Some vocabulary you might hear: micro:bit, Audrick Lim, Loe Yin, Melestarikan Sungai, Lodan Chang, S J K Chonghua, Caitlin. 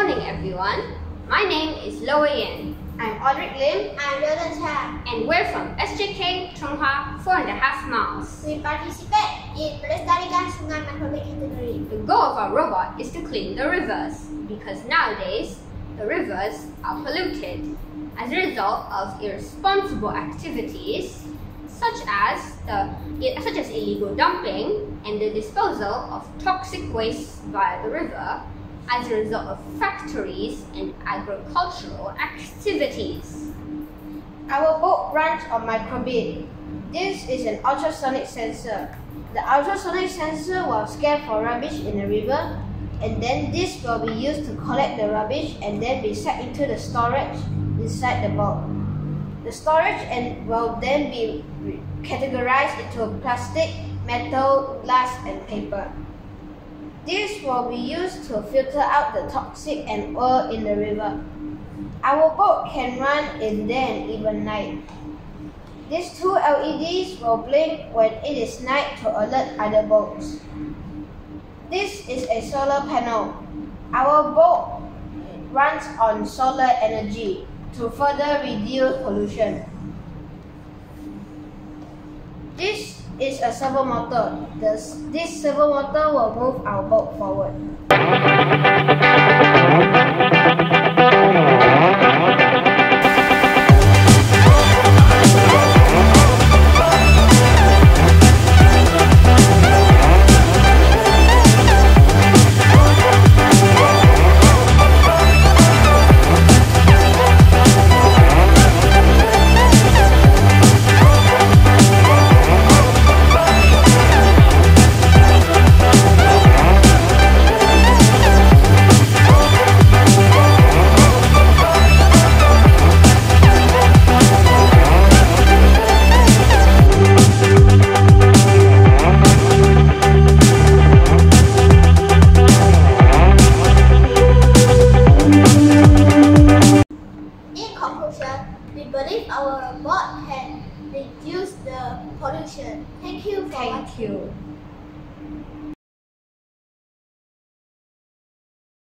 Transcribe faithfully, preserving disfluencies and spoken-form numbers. morning, everyone. My name is Loe Yin. I'm Audrick Lim. I'm Lodan Chang. And we're from S J K Chonghua four and a half miles. We participate in Melestarikan Sungai micro:bit category. The goal of our robot is to clean the rivers because nowadays the rivers are polluted as a result of irresponsible activities such as the such as illegal dumping and the disposal of toxic waste via the river, as a result of factories and agricultural activities. Our book runs on micro:bit. This is an ultrasonic sensor. The ultrasonic sensor will scan for rubbish in the river, and then this will be used to collect the rubbish and then be set into the storage inside the boat. The storage and will then be categorized into plastic, metal, glass, and paper. This will be used to filter out the toxic and oil in the river. Our boat can run in day and even night. These two L E Ds will blink when it is night to alert other boats. This is a solar panel. Our boat runs on solar energy to further reduce pollution. This It's a servo motor. This, this servo motor will move our boat forward. Thank you.